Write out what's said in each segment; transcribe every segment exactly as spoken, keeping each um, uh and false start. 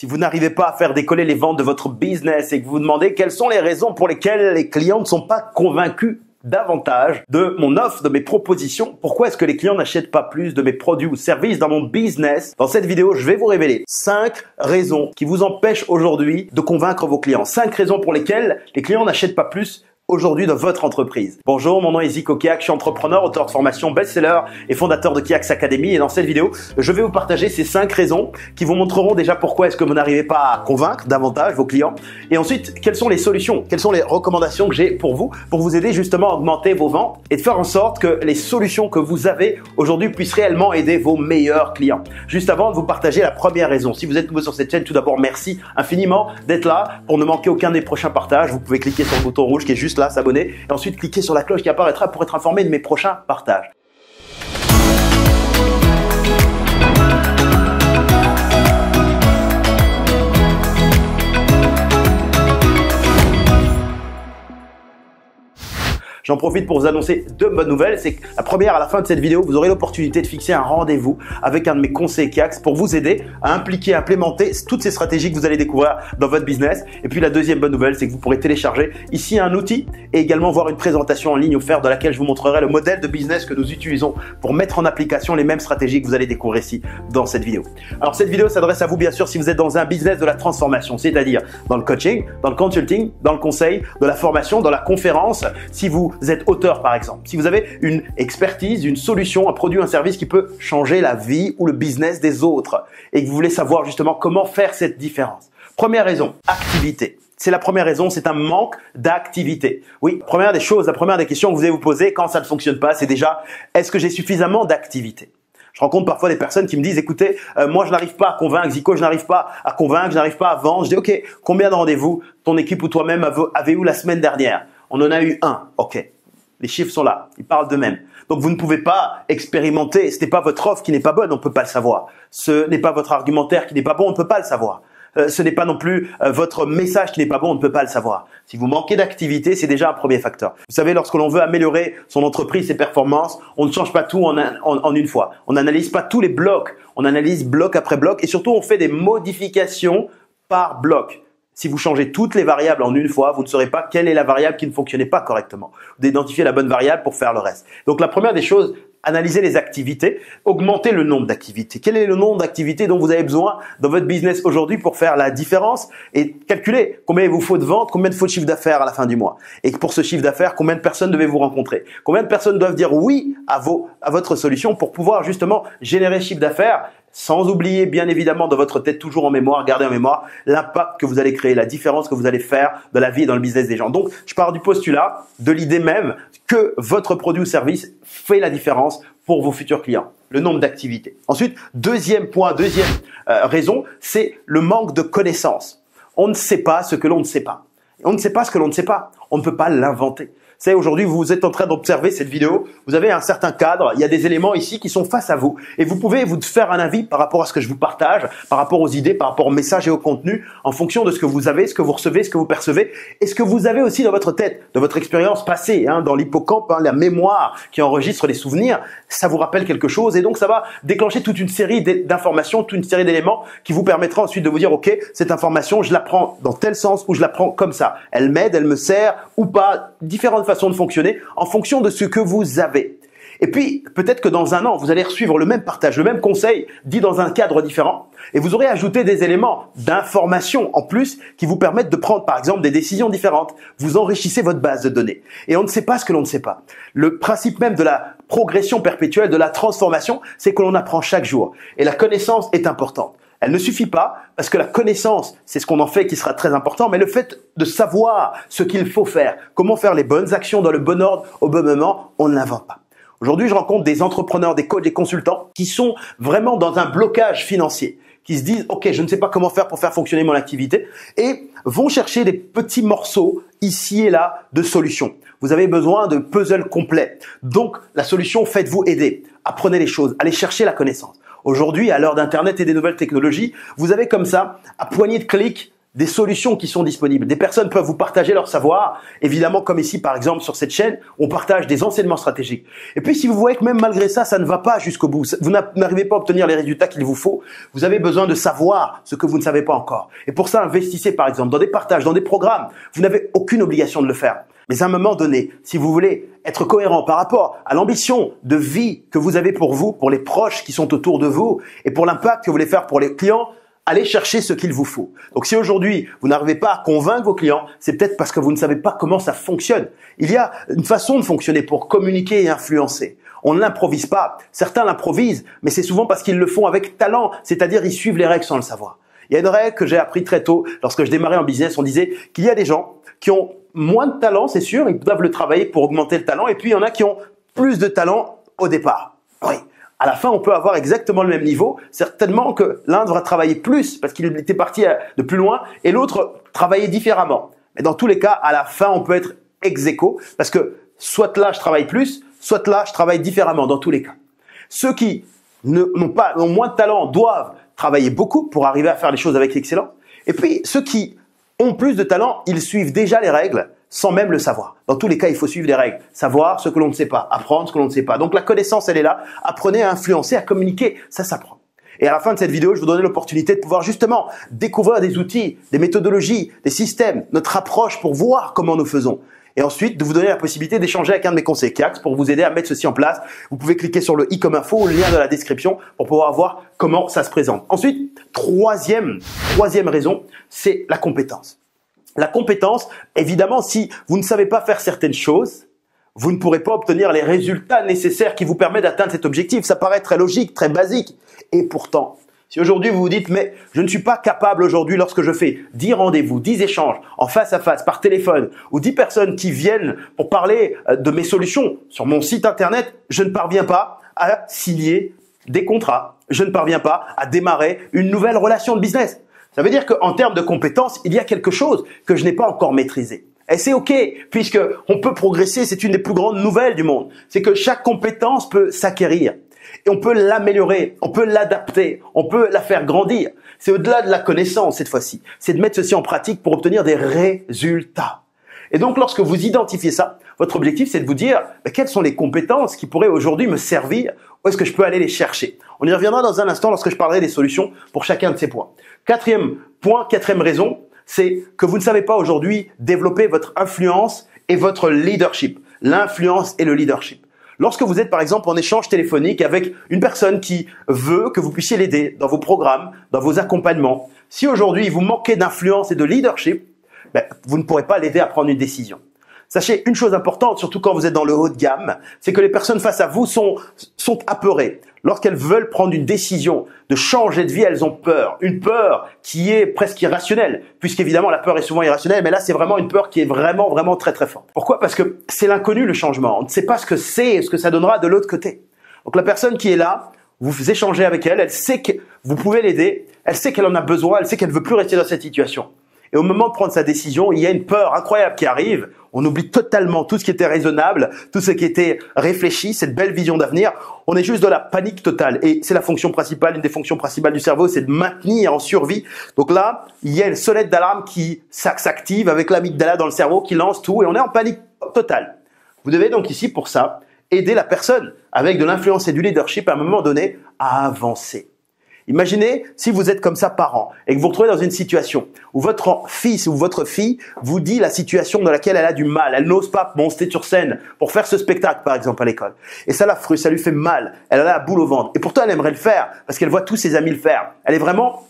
Si vous n'arrivez pas à faire décoller les ventes de votre business et que vous vous demandez quelles sont les raisons pour lesquelles les clients ne sont pas convaincus davantage de mon offre, de mes propositions, pourquoi est-ce que les clients n'achètent pas plus de mes produits ou services dans mon business? Dans cette vidéo, je vais vous révéler cinq raisons qui vous empêchent aujourd'hui de convaincre vos clients. cinq raisons pour lesquelles les clients n'achètent pas plus aujourd'hui dans votre entreprise. Bonjour, mon nom est Zico Kiaxx, je suis entrepreneur, auteur de formation, best-seller et fondateur de Kiaxx Academy. Et dans cette vidéo, je vais vous partager ces cinq raisons qui vous montreront déjà pourquoi est-ce que vous n'arrivez pas à convaincre davantage vos clients. Et ensuite, quelles sont les solutions, quelles sont les recommandations que j'ai pour vous, pour vous aider justement à augmenter vos ventes et de faire en sorte que les solutions que vous avez aujourd'hui puissent réellement aider vos meilleurs clients. Juste avant de vous partager la première raison, si vous êtes nouveau sur cette chaîne, tout d'abord, merci infiniment d'être là. Pour ne manquer aucun des prochains partages, vous pouvez cliquer sur le bouton rouge qui est juste s'abonner et ensuite cliquez sur la cloche qui apparaîtra pour être informé de mes prochains partages. J'en profite pour vous annoncer deux bonnes nouvelles. C'est que la première, à la fin de cette vidéo, vous aurez l'opportunité de fixer un rendez-vous avec un de mes conseillers Kiaxx pour vous aider à impliquer, à implémenter toutes ces stratégies que vous allez découvrir dans votre business. Et puis la deuxième bonne nouvelle, c'est que vous pourrez télécharger ici un outil et également voir une présentation en ligne offerte dans laquelle je vous montrerai le modèle de business que nous utilisons pour mettre en application les mêmes stratégies que vous allez découvrir ici dans cette vidéo. Alors cette vidéo s'adresse à vous bien sûr si vous êtes dans un business de la transformation, c'est-à-dire dans le coaching, dans le consulting, dans le conseil, dans la formation, dans la conférence, si vous Vous êtes auteur par exemple, si vous avez une expertise, une solution, un produit, un service qui peut changer la vie ou le business des autres et que vous voulez savoir justement comment faire cette différence. Première raison, activité. C'est la première raison, c'est un manque d'activité. Oui, première des choses, la première des questions que vous allez vous poser quand ça ne fonctionne pas, c'est déjà est-ce que j'ai suffisamment d'activité? Je rencontre parfois des personnes qui me disent, écoutez, euh, moi je n'arrive pas à convaincre, Zico, je n'arrive pas à convaincre, je n'arrive pas à vendre. Je dis, ok, combien de rendez-vous ton équipe ou toi-même avez eu la semaine dernière? On en a eu un, ok. Les chiffres sont là, ils parlent d'eux-mêmes. Donc vous ne pouvez pas expérimenter, ce n'est pas votre offre qui n'est pas bonne, on ne peut pas le savoir. Ce n'est pas votre argumentaire qui n'est pas bon, on ne peut pas le savoir. Euh, ce n'est pas non plus euh, votre message qui n'est pas bon, on ne peut pas le savoir. Si vous manquez d'activité, c'est déjà un premier facteur. Vous savez, lorsque l'on veut améliorer son entreprise, ses performances, on ne change pas tout en, un, en, en une fois. On n'analyse pas tous les blocs, on analyse bloc après bloc et surtout on fait des modifications par bloc. Si vous changez toutes les variables en une fois, vous ne saurez pas quelle est la variable qui ne fonctionnait pas correctement. Vous identifiez la bonne variable pour faire le reste. Donc la première des choses, analysez les activités, augmentez le nombre d'activités. Quel est le nombre d'activités dont vous avez besoin dans votre business aujourd'hui pour faire la différence et calculez combien il vous faut de ventes, combien il faut de chiffre d'affaires à la fin du mois. Et pour ce chiffre d'affaires, combien de personnes devez-vous rencontrer? Combien de personnes doivent dire oui à, vos, à votre solution pour pouvoir justement générer chiffre d'affaires? Sans oublier, bien évidemment, dans votre tête, toujours en mémoire, gardez en mémoire l'impact que vous allez créer, la différence que vous allez faire dans la vie et dans le business des gens. Donc, je pars du postulat, de l'idée même que votre produit ou service fait la différence pour vos futurs clients. Le nombre d'activités. Ensuite, deuxième point, deuxième euh, raison, c'est le manque de connaissances. On ne sait pas ce que l'on ne sait pas. On ne sait pas ce que l'on ne sait pas. On ne peut pas l'inventer. C'est aujourd'hui, vous êtes en train d'observer cette vidéo, vous avez un certain cadre, il y a des éléments ici qui sont face à vous et vous pouvez vous faire un avis par rapport à ce que je vous partage, par rapport aux idées, par rapport aux messages et au contenu, en fonction de ce que vous avez, ce que vous recevez, ce que vous percevez et ce que vous avez aussi dans votre tête, dans votre expérience passée, hein, dans l'hippocampe, hein, la mémoire qui enregistre les souvenirs, ça vous rappelle quelque chose et donc ça va déclencher toute une série d'informations, toute une série d'éléments qui vous permettra ensuite de vous dire, ok, cette information, je la prends dans tel sens ou je la prends comme ça. Elle m'aide, elle me sert ou pas, différentes façon de fonctionner en fonction de ce que vous avez. Et puis, peut-être que dans un an, vous allez suivre le même partage, le même conseil, dit dans un cadre différent, et vous aurez ajouté des éléments d'information en plus qui vous permettent de prendre, par exemple, des décisions différentes. Vous enrichissez votre base de données. Et on ne sait pas ce que l'on ne sait pas. Le principe même de la progression perpétuelle, de la transformation, c'est que l'on apprend chaque jour. Et la connaissance est importante. Elle ne suffit pas parce que la connaissance, c'est ce qu'on en fait qui sera très important, mais le fait de savoir ce qu'il faut faire, comment faire les bonnes actions dans le bon ordre au bon moment, on ne l'invente pas. Aujourd'hui, je rencontre des entrepreneurs, des coachs, des consultants qui sont vraiment dans un blocage financier, qui se disent « Ok, je ne sais pas comment faire pour faire fonctionner mon activité » et vont chercher des petits morceaux ici et là de solutions. Vous avez besoin de puzzle complet. Donc, la solution, faites-vous aider. Apprenez les choses, allez chercher la connaissance. Aujourd'hui, à l'heure d'Internet et des nouvelles technologies, vous avez comme ça, à poignée de clics, des solutions qui sont disponibles. Des personnes peuvent vous partager leur savoir. Évidemment, comme ici, par exemple, sur cette chaîne, on partage des enseignements stratégiques. Et puis, si vous voyez que même malgré ça, ça ne va pas jusqu'au bout, vous n'arrivez pas à obtenir les résultats qu'il vous faut, vous avez besoin de savoir ce que vous ne savez pas encore. Et pour ça, investissez, par exemple, dans des partages, dans des programmes. Vous n'avez aucune obligation de le faire. Mais à un moment donné, si vous voulez être cohérent par rapport à l'ambition de vie que vous avez pour vous, pour les proches qui sont autour de vous et pour l'impact que vous voulez faire pour les clients, allez chercher ce qu'il vous faut. Donc si aujourd'hui, vous n'arrivez pas à convaincre vos clients, c'est peut-être parce que vous ne savez pas comment ça fonctionne. Il y a une façon de fonctionner pour communiquer et influencer. On ne l'improvise pas. Certains l'improvisent, mais c'est souvent parce qu'ils le font avec talent, c'est-à-dire ils suivent les règles sans le savoir. Il y a une règle que j'ai appris très tôt lorsque je démarrais en business, on disait qu'il y a des gens qui ont moins de talent, c'est sûr, ils doivent le travailler pour augmenter le talent, et puis il y en a qui ont plus de talent au départ. Oui. À la fin, on peut avoir exactement le même niveau. Certainement que l'un devra travailler plus parce qu'il était parti de plus loin et l'autre travailler différemment. Mais dans tous les cas, à la fin, on peut être ex aequo parce que soit là, je travaille plus, soit là, je travaille différemment dans tous les cas. Ceux qui n'ont pas, ont moins de talent doivent travailler beaucoup pour arriver à faire les choses avec excellence. Et puis, ceux qui ont plus de talent, ils suivent déjà les règles sans même le savoir. Dans tous les cas, il faut suivre les règles. Savoir ce que l'on ne sait pas, apprendre ce que l'on ne sait pas. Donc la connaissance, elle est là. Apprenez à influencer, à communiquer, ça s'apprend. Et à la fin de cette vidéo, je vous donnerai l'opportunité de pouvoir justement découvrir des outils, des méthodologies, des systèmes, notre approche pour voir comment nous faisons. Et ensuite, de vous donner la possibilité d'échanger avec un de mes conseillers Kiaxx pour vous aider à mettre ceci en place. Vous pouvez cliquer sur le i comme info ou le lien dans la description pour pouvoir voir comment ça se présente. Ensuite, troisième, troisième raison, c'est la compétence. La compétence, évidemment, si vous ne savez pas faire certaines choses, vous ne pourrez pas obtenir les résultats nécessaires qui vous permettent d'atteindre cet objectif. Ça paraît très logique, très basique. Et pourtant, si aujourd'hui vous vous dites « mais je ne suis pas capable aujourd'hui lorsque je fais dix rendez-vous, dix échanges en face à face, par téléphone ou dix personnes qui viennent pour parler de mes solutions sur mon site internet, je ne parviens pas à signer des contrats, je ne parviens pas à démarrer une nouvelle relation de business ». Ça veut dire qu'en termes de compétences, il y a quelque chose que je n'ai pas encore maîtrisé. Et c'est OK, puisque on peut progresser, c'est une des plus grandes nouvelles du monde. C'est que chaque compétence peut s'acquérir. Et on peut l'améliorer, on peut l'adapter, on peut la faire grandir. C'est au-delà de la connaissance cette fois-ci. C'est de mettre ceci en pratique pour obtenir des résultats. Et donc lorsque vous identifiez ça, votre objectif c'est de vous dire bah, quelles sont les compétences qui pourraient aujourd'hui me servir, où est-ce que je peux aller les chercher. On y reviendra dans un instant lorsque je parlerai des solutions pour chacun de ces points. Quatrième point, quatrième raison, c'est que vous ne savez pas aujourd'hui développer votre influence et votre leadership. L'influence et le leadership. Lorsque vous êtes par exemple en échange téléphonique avec une personne qui veut que vous puissiez l'aider dans vos programmes, dans vos accompagnements, si aujourd'hui vous manquez d'influence et de leadership, ben, vous ne pourrez pas l'aider à prendre une décision. Sachez une chose importante, surtout quand vous êtes dans le haut de gamme, c'est que les personnes face à vous sont, sont apeurées. Lorsqu'elles veulent prendre une décision de changer de vie, elles ont peur. Une peur qui est presque irrationnelle, puisqu'évidemment la peur est souvent irrationnelle, mais là c'est vraiment une peur qui est vraiment, vraiment très très forte. Pourquoi? Parce que c'est l'inconnu le changement. On ne sait pas ce que c'est et ce que ça donnera de l'autre côté. Donc la personne qui est là, vous échangez avec elle, elle sait que vous pouvez l'aider, elle sait qu'elle en a besoin, elle sait qu'elle ne veut plus rester dans cette situation. Et au moment de prendre sa décision, il y a une peur incroyable qui arrive. On oublie totalement tout ce qui était raisonnable, tout ce qui était réfléchi, cette belle vision d'avenir. On est juste dans la panique totale. Et c'est la fonction principale, une des fonctions principales du cerveau, c'est de maintenir en survie. Donc là, il y a une sonnette d'alarme qui s'active avec l'amygdala dans le cerveau qui lance tout et on est en panique totale. Vous devez donc ici, pour ça, aider la personne avec de l'influence et du leadership à un moment donné à avancer. Imaginez si vous êtes comme ça parent et que vous vous retrouvez dans une situation où votre fils ou votre fille vous dit la situation dans laquelle elle a du mal. Elle n'ose pas monter sur scène pour faire ce spectacle par exemple à l'école. Et ça la frustre, ça lui fait mal. Elle a la boule au ventre. Et pourtant elle aimerait le faire parce qu'elle voit tous ses amis le faire. Elle est vraiment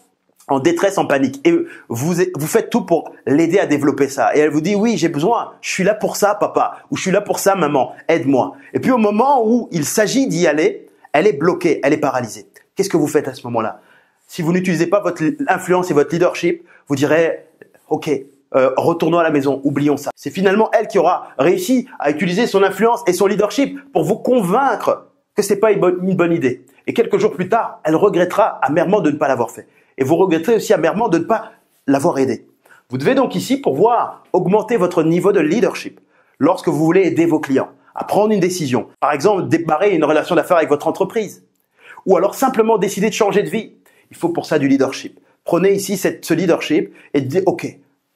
en détresse, en panique. Et vous, vous faites tout pour l'aider à développer ça. Et elle vous dit oui j'ai besoin, je suis là pour ça papa ou je suis là pour ça maman, aide-moi. Et puis au moment où il s'agit d'y aller, elle est bloquée, elle est paralysée. Qu'est-ce que vous faites à ce moment-là? Si vous n'utilisez pas votre influence et votre leadership, vous direz « Ok, euh, retournons à la maison, oublions ça. » C'est finalement elle qui aura réussi à utiliser son influence et son leadership pour vous convaincre que ce n'est pas une bonne, une bonne idée. Et quelques jours plus tard, elle regrettera amèrement de ne pas l'avoir fait. Et vous regretterez aussi amèrement de ne pas l'avoir aidé. Vous devez donc ici pouvoir augmenter votre niveau de leadership lorsque vous voulez aider vos clients à prendre une décision. Par exemple, démarrer une relation d'affaires avec votre entreprise. Ou alors simplement décider de changer de vie. Il faut pour ça du leadership. prenez ici cette, ce leadership et dites « Ok,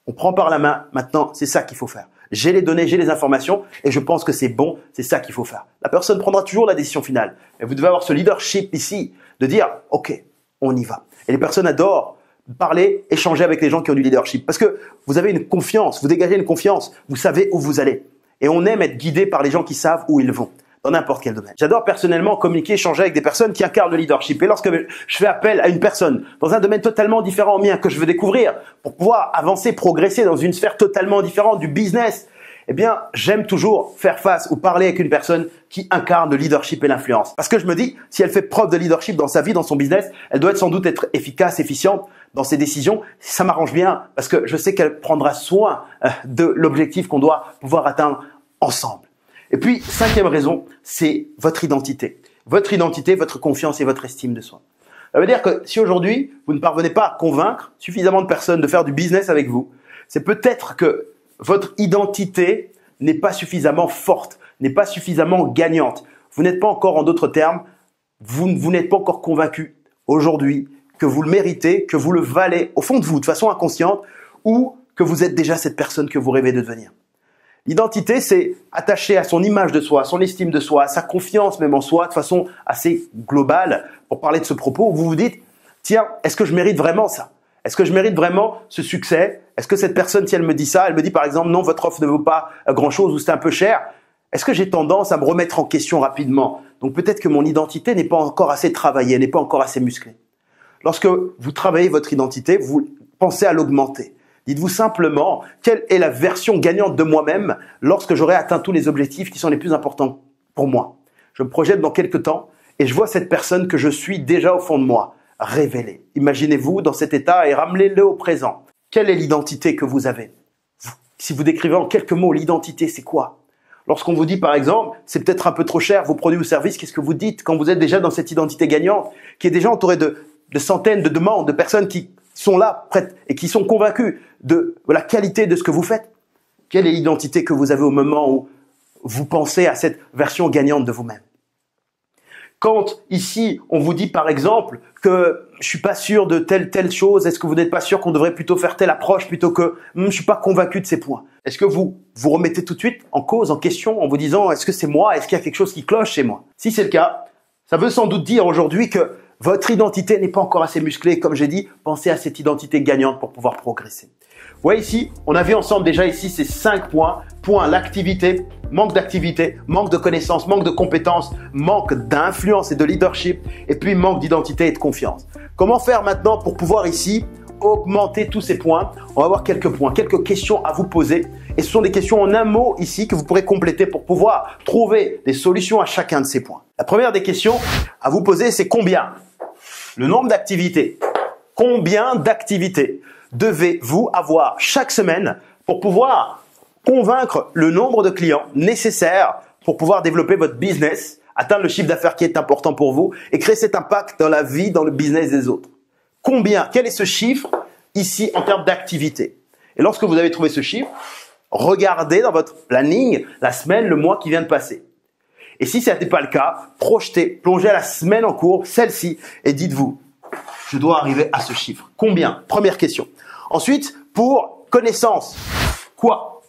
on prend par la main, maintenant c'est ça qu'il faut faire. J'ai les données, j'ai les informations et je pense que c'est bon, c'est ça qu'il faut faire. » La personne prendra toujours la décision finale. Et vous devez avoir ce leadership ici de dire « Ok, on y va. » Et les personnes adorent parler, échanger avec les gens qui ont du leadership parce que vous avez une confiance, vous dégagez une confiance, vous savez où vous allez. Et on aime être guidé par les gens qui savent où ils vont. Dans n'importe quel domaine. J'adore personnellement communiquer, échanger avec des personnes qui incarnent le leadership. Et lorsque je fais appel à une personne dans un domaine totalement différent au mien que je veux découvrir pour pouvoir avancer, progresser dans une sphère totalement différente du business, eh bien, j'aime toujours faire face ou parler avec une personne qui incarne le leadership et l'influence. Parce que je me dis, si elle fait preuve de leadership dans sa vie, dans son business, elle doit être sans doute être efficace, efficiente dans ses décisions. Ça m'arrange bien parce que je sais qu'elle prendra soin de l'objectif qu'on doit pouvoir atteindre ensemble. Et puis, cinquième raison, c'est votre identité. Votre identité, votre confiance et votre estime de soi. Ça veut dire que si aujourd'hui, vous ne parvenez pas à convaincre suffisamment de personnes de faire du business avec vous, c'est peut-être que votre identité n'est pas suffisamment forte, n'est pas suffisamment gagnante. Vous n'êtes pas encore, en d'autres termes, vous, vous n'êtes pas encore convaincu aujourd'hui que vous le méritez, que vous le valez au fond de vous, de façon inconsciente, ou que vous êtes déjà cette personne que vous rêvez de devenir. L'identité, c'est attaché à son image de soi, à son estime de soi, à sa confiance même en soi, de façon assez globale. Pour parler de ce propos, vous vous dites, tiens, est-ce que je mérite vraiment ça? Est-ce que je mérite vraiment ce succès? Est-ce que cette personne, si elle me dit ça, elle me dit par exemple, non, votre offre ne vaut pas grand-chose ou c'est un peu cher? Est-ce que j'ai tendance à me remettre en question rapidement? Donc peut-être que mon identité n'est pas encore assez travaillée, n'est pas encore assez musclée. Lorsque vous travaillez votre identité, vous pensez à l'augmenter. Dites-vous simplement quelle est la version gagnante de moi-même lorsque j'aurai atteint tous les objectifs qui sont les plus importants pour moi. Je me projette dans quelques temps et je vois cette personne que je suis déjà au fond de moi, révélée. Imaginez-vous dans cet état et ramenez-le au présent. Quelle est l'identité que vous avez? Si vous décrivez en quelques mots l'identité, c'est quoi? Lorsqu'on vous dit par exemple, c'est peut-être un peu trop cher vos produits ou services, qu'est-ce que vous dites quand vous êtes déjà dans cette identité gagnante qui est déjà entourée de, de centaines de demandes, de personnes qui sont là, prêtes et qui sont convaincus de la qualité de ce que vous faites? Quelle est l'identité que vous avez au moment où vous pensez à cette version gagnante de vous-même? Quand ici, on vous dit par exemple que je suis pas sûr de telle, telle chose, est-ce que vous n'êtes pas sûr qu'on devrait plutôt faire telle approche plutôt que hmm, je suis pas convaincu de ces points? Est-ce que vous vous remettez tout de suite en cause, en question, en vous disant est-ce que c'est moi? Est-ce qu'il y a quelque chose qui cloche chez moi? Si c'est le cas, ça veut sans doute dire aujourd'hui que votre identité n'est pas encore assez musclée. Comme j'ai dit, pensez à cette identité gagnante pour pouvoir progresser. Vous voyez ici, on a vu ensemble déjà ici ces cinq points. Point, l'activité, manque d'activité, manque de connaissances, manque de compétences, manque d'influence et de leadership, et puis manque d'identité et de confiance. Comment faire maintenant pour pouvoir ici augmenter tous ces points? On va voir quelques points, quelques questions à vous poser. Et ce sont des questions en un mot ici que vous pourrez compléter pour pouvoir trouver des solutions à chacun de ces points. La première des questions à vous poser, c'est combien? Le nombre d'activités. Combien d'activités devez-vous avoir chaque semaine pour pouvoir convaincre le nombre de clients nécessaires pour pouvoir développer votre business, atteindre le chiffre d'affaires qui est important pour vous et créer cet impact dans la vie, dans le business des autres? Combien? Quel est ce chiffre ici en termes d'activités? Et lorsque vous avez trouvé ce chiffre, regardez dans votre planning la semaine, le mois qui vient de passer. Et si ce n'était pas le cas, projetez, plongez à la semaine en cours, celle-ci, et dites-vous, je dois arriver à ce chiffre. Combien? Première question. Ensuite, pour connaissance, quoi?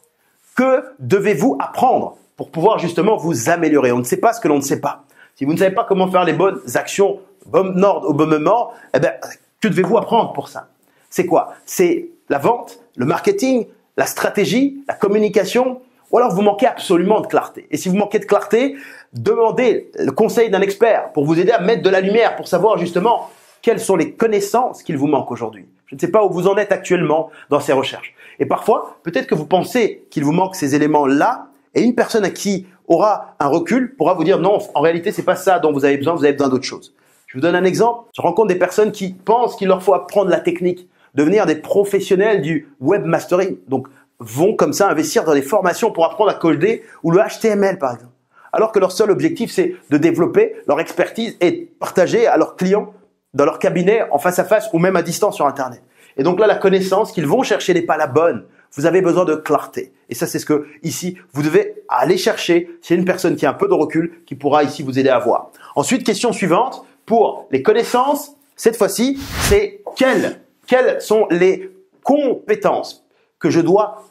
Que devez-vous apprendre pour pouvoir justement vous améliorer? On ne sait pas ce que l'on ne sait pas. Si vous ne savez pas comment faire les bonnes actions, bon ordre au bon moment, eh bien, que devez-vous apprendre pour ça? C'est quoi? C'est la vente, le marketing, la stratégie, la communication? Ou alors vous manquez absolument de clarté. Et si vous manquez de clarté, demandez le conseil d'un expert pour vous aider à mettre de la lumière, pour savoir justement quelles sont les connaissances qu'il vous manque aujourd'hui. Je ne sais pas où vous en êtes actuellement dans ces recherches. Et parfois, peut-être que vous pensez qu'il vous manque ces éléments-là, et une personne à qui aura un recul pourra vous dire non, en réalité, c'est pas ça dont vous avez besoin, vous avez besoin d'autre chose. Je vous donne un exemple. Je rencontre des personnes qui pensent qu'il leur faut apprendre la technique, devenir des professionnels du webmastering. Donc, vont comme ça investir dans des formations pour apprendre à coder ou le H T M L par exemple. Alors que leur seul objectif, c'est de développer leur expertise et partager à leurs clients dans leur cabinet, en face à face ou même à distance sur Internet. Et donc là, la connaissance qu'ils vont chercher n'est pas la bonne. Vous avez besoin de clarté. Et ça, c'est ce que ici, vous devez aller chercher chez une personne qui a un peu de recul, qui pourra ici vous aider à voir. Ensuite, question suivante pour les connaissances, cette fois-ci, c'est quelle quelles sont les compétences que je dois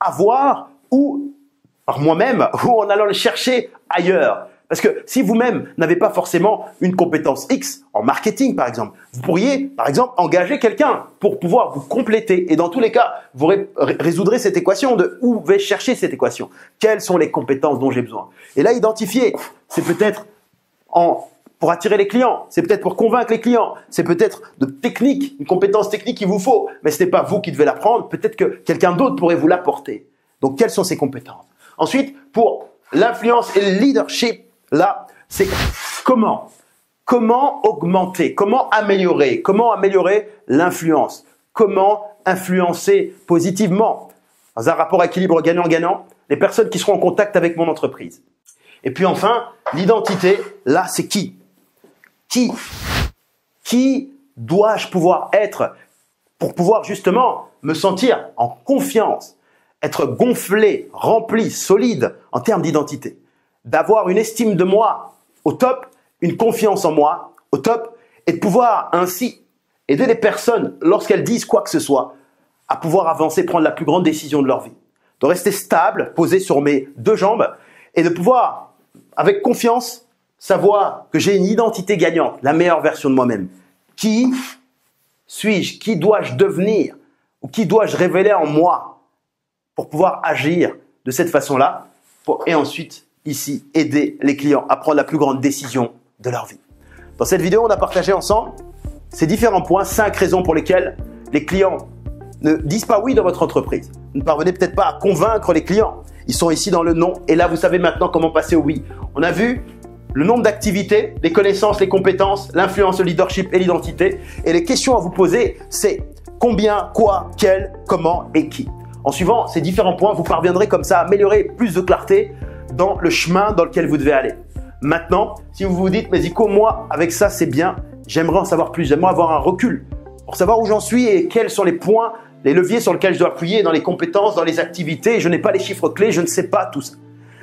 avoir ou par moi-même ou en allant les chercher ailleurs. Parce que si vous-même n'avez pas forcément une compétence X en marketing, par exemple, vous pourriez, par exemple, engager quelqu'un pour pouvoir vous compléter. Et dans tous les cas, vous ré résoudrez cette équation de où vais-je chercher cette équation? Quelles sont les compétences dont j'ai besoin? Et là, identifier, c'est peut-être en... pour attirer les clients, c'est peut-être pour convaincre les clients, c'est peut-être de technique, une compétence technique qu'il vous faut, mais ce n'est pas vous qui devez l'apprendre, peut-être que quelqu'un d'autre pourrait vous l'apporter. Donc, quelles sont ces compétences? Ensuite, pour l'influence et le leadership, là, c'est comment, comment augmenter, comment améliorer, comment améliorer l'influence, comment influencer positivement dans un rapport équilibre gagnant-gagnant les personnes qui seront en contact avec mon entreprise. Et puis enfin, l'identité, là, c'est qui? Qui Qui dois-je pouvoir être pour pouvoir justement me sentir en confiance, être gonflé, rempli, solide en termes d'identité, d'avoir une estime de moi au top, une confiance en moi au top et de pouvoir ainsi aider les personnes lorsqu'elles disent quoi que ce soit à pouvoir avancer, prendre la plus grande décision de leur vie, de rester stable, posé sur mes deux jambes et de pouvoir, avec confiance, savoir que j'ai une identité gagnante, la meilleure version de moi-même. Qui suis-je? Qui dois-je devenir? Ou qui dois-je révéler en moi pour pouvoir agir de cette façon-là? Et ensuite, ici, aider les clients à prendre la plus grande décision de leur vie. Dans cette vidéo, on a partagé ensemble ces différents points, cinq raisons pour lesquelles les clients ne disent pas oui dans votre entreprise. Vous ne parvenez peut-être pas à convaincre les clients. Ils sont ici dans le non. Et là, vous savez maintenant comment passer au oui. On a vu le nombre d'activités, les connaissances, les compétences, l'influence, le leadership et l'identité. Et les questions à vous poser, c'est combien, quoi, quel, comment et qui. En suivant ces différents points, vous parviendrez comme ça à améliorer plus de clarté dans le chemin dans lequel vous devez aller. Maintenant, si vous vous dites, mais Zico, moi, avec ça, c'est bien, j'aimerais en savoir plus, j'aimerais avoir un recul pour savoir où j'en suis et quels sont les points, les leviers sur lesquels je dois appuyer dans les compétences, dans les activités, je n'ai pas les chiffres clés, je ne sais pas tout ça.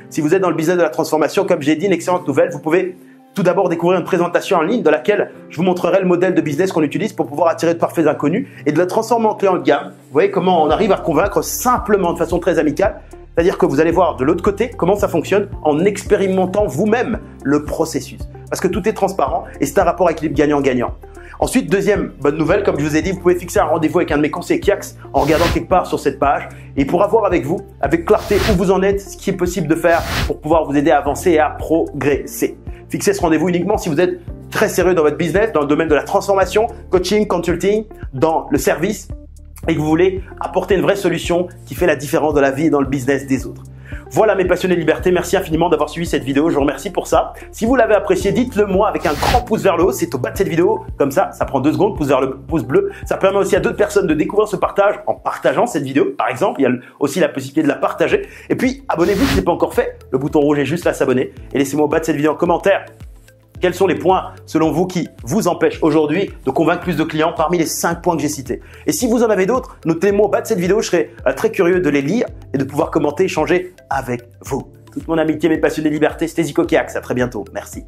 Si vous êtes dans le business de la transformation, comme j'ai dit, une excellente nouvelle, vous pouvez tout d'abord découvrir une présentation en ligne dans laquelle je vous montrerai le modèle de business qu'on utilise pour pouvoir attirer de parfaits inconnus et de la transformer en client de gamme. Vous voyez comment on arrive à convaincre simplement de façon très amicale, c'est-à-dire que vous allez voir de l'autre côté comment ça fonctionne en expérimentant vous-même le processus. Parce que tout est transparent et c'est un rapport équilibre gagnant-gagnant. Ensuite, deuxième bonne nouvelle, comme je vous ai dit, vous pouvez fixer un rendez-vous avec un de mes conseillers Kiaxx en regardant quelque part sur cette page. Et pour avoir avec vous, avec clarté où vous en êtes, ce qui est possible de faire pour pouvoir vous aider à avancer et à progresser. Fixez ce rendez-vous uniquement si vous êtes très sérieux dans votre business, dans le domaine de la transformation, coaching, consulting, dans le service et que vous voulez apporter une vraie solution qui fait la différence dans la vie et dans le business des autres. Voilà mes passionnés de liberté, merci infiniment d'avoir suivi cette vidéo, je vous remercie pour ça. Si vous l'avez apprécié, dites-le moi avec un grand pouce vers le haut, c'est au bas de cette vidéo, comme ça, ça prend deux secondes, pouce vers le pouce bleu. Ça permet aussi à d'autres personnes de découvrir ce partage en partageant cette vidéo, par exemple, il y a aussi la possibilité de la partager. Et puis, abonnez-vous si ce n'est pas encore fait, le bouton rouge est juste là, s'abonner. Et laissez-moi au bas de cette vidéo en commentaire, quels sont les points, selon vous, qui vous empêchent aujourd'hui de convaincre plus de clients parmi les cinq points que j'ai cités. Et si vous en avez d'autres, notez-moi au bas de cette vidéo, je serai très curieux de les lire et de pouvoir commenter, échanger avec vous. Toute mon amitié, mes passionnés de liberté, c'était Zico Kiaxx, à très bientôt, merci.